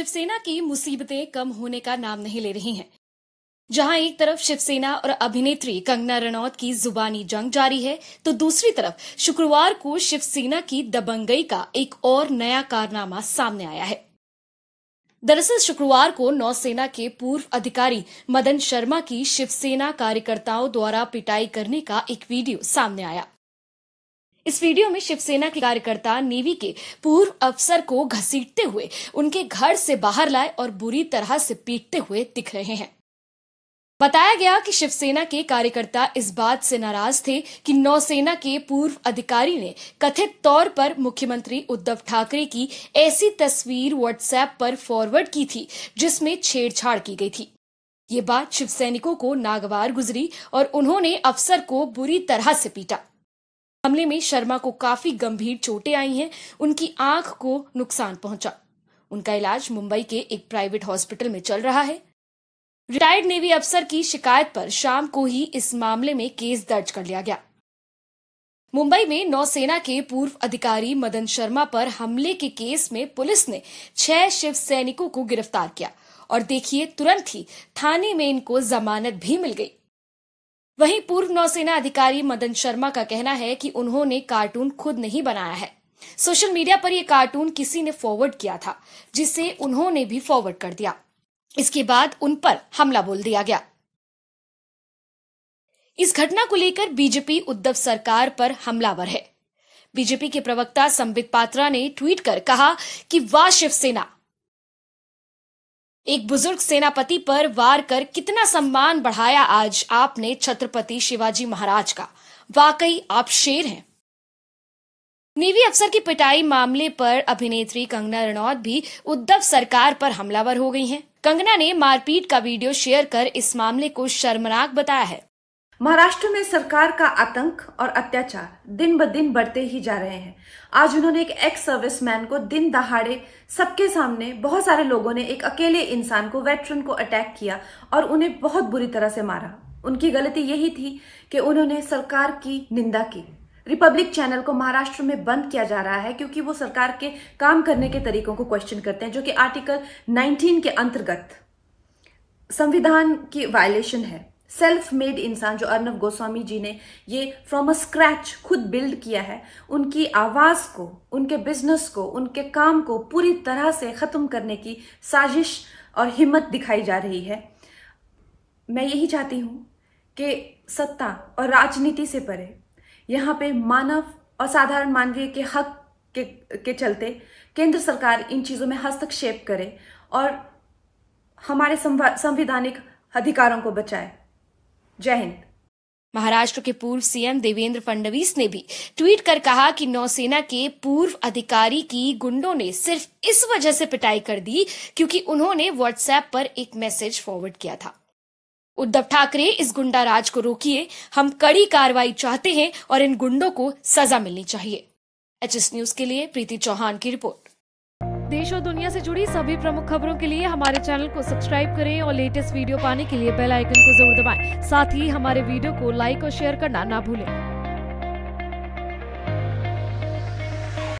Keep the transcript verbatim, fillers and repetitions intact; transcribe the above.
शिवसेना की मुसीबतें कम होने का नाम नहीं ले रही हैं। जहां एक तरफ शिवसेना और अभिनेत्री कंगना रनौत की जुबानी जंग जारी है, तो दूसरी तरफ शुक्रवार को शिवसेना की दबंगई का एक और नया कारनामा सामने आया है। दरअसल शुक्रवार को नौसेना के पूर्व अधिकारी मदन शर्मा की शिवसेना कार्यकर्ताओं द्वारा पिटाई करने का एक वीडियो सामने आया। इस वीडियो में शिवसेना के कार्यकर्ता नेवी के पूर्व अफसर को घसीटते हुए उनके घर से बाहर लाए और बुरी तरह से पीटते हुए दिख रहे हैं। बताया गया कि शिवसेना के कार्यकर्ता इस बात से नाराज थे कि नौसेना के पूर्व अधिकारी ने कथित तौर पर मुख्यमंत्री उद्धव ठाकरे की ऐसी तस्वीर व्हाट्सएप पर फॉरवर्ड की थी जिसमें छेड़छाड़ की गई थी। ये बात शिव सैनिकों को नागवार गुजरी और उन्होंने अफसर को बुरी तरह से पीटा। हमले में शर्मा को काफी गंभीर चोटें आई हैं, उनकी आंख को नुकसान पहुंचा। उनका इलाज मुंबई के एक प्राइवेट हॉस्पिटल में चल रहा है। रिटायर्ड नेवी अफसर की शिकायत पर शाम को ही इस मामले में केस दर्ज कर लिया गया। मुंबई में नौसेना के पूर्व अधिकारी मदन शर्मा पर हमले के केस में पुलिस ने छह शिव सैनिकों को गिरफ्तार किया और देखिए तुरंत ही थाने में इनको जमानत भी मिल गई। वहीं पूर्व नौसेना अधिकारी मदन शर्मा का कहना है कि उन्होंने कार्टून खुद नहीं बनाया है। सोशल मीडिया पर यह कार्टून किसी ने फॉरवर्ड किया था, जिसे उन्होंने भी फॉरवर्ड कर दिया। इसके बाद उन पर हमला बोल दिया गया। इस घटना को लेकर बीजेपी उद्धव सरकार पर हमलावर है। बीजेपी के प्रवक्ता संबित पात्रा ने ट्वीट कर कहा कि वाह शिवसेना, एक बुजुर्ग सेनापति पर वार कर कितना सम्मान बढ़ाया आज आपने छत्रपति शिवाजी महाराज का, वाकई आप शेर हैं। नेवी अफसर की पिटाई मामले पर अभिनेत्री कंगना रनौत भी उद्धव सरकार पर हमलावर हो गई हैं। कंगना ने मारपीट का वीडियो शेयर कर इस मामले को शर्मनाक बताया है। महाराष्ट्र में सरकार का आतंक और अत्याचार दिन ब दिन बढ़ते ही जा रहे हैं। आज उन्होंने एक एक्स सर्विसमैन को दिन दहाड़े सबके सामने बहुत सारे लोगों ने एक अकेले इंसान को, वेटरन को अटैक किया और उन्हें बहुत बुरी तरह से मारा। उनकी गलती यही थी कि उन्होंने सरकार की निंदा की। रिपब्लिक चैनल को महाराष्ट्र में बंद किया जा रहा है क्योंकि वो सरकार के काम करने के तरीकों को क्वेश्चन करते हैं, जो कि आर्टिकल नाइनटीन के अंतर्गत संविधान की वायलेशन है। सेल्फ मेड इंसान जो अर्णव गोस्वामी जी ने ये फ्रॉम अ स्क्रैच खुद बिल्ड किया है, उनकी आवाज़ को, उनके बिजनेस को, उनके काम को पूरी तरह से ख़त्म करने की साजिश और हिम्मत दिखाई जा रही है। मैं यही चाहती हूँ कि सत्ता और राजनीति से परे यहाँ पे मानव और साधारण मानवीय के हक के, के चलते केंद्र सरकार इन चीज़ों में हस्तक्षेप करे और हमारे संवैधानिक अधिकारों को बचाए। जय हिंद। महाराष्ट्र के पूर्व सीएम देवेंद्र फडणवीस ने भी ट्वीट कर कहा कि नौसेना के पूर्व अधिकारी की गुंडों ने सिर्फ इस वजह से पिटाई कर दी क्योंकि उन्होंने व्हाट्सएप पर एक मैसेज फॉरवर्ड किया था। उद्धव ठाकरे, इस गुंडा राज को रोकिए, हम कड़ी कार्रवाई चाहते हैं और इन गुंडों को सजा मिलनी चाहिए। एच एस न्यूज के लिए प्रीति चौहान की रिपोर्ट। देश और दुनिया से जुड़ी सभी प्रमुख खबरों के लिए हमारे चैनल को सब्सक्राइब करें और लेटेस्ट वीडियो पाने के लिए बेल आइकन को जरूर दबाएं। साथ ही हमारे वीडियो को लाइक और शेयर करना ना भूलें।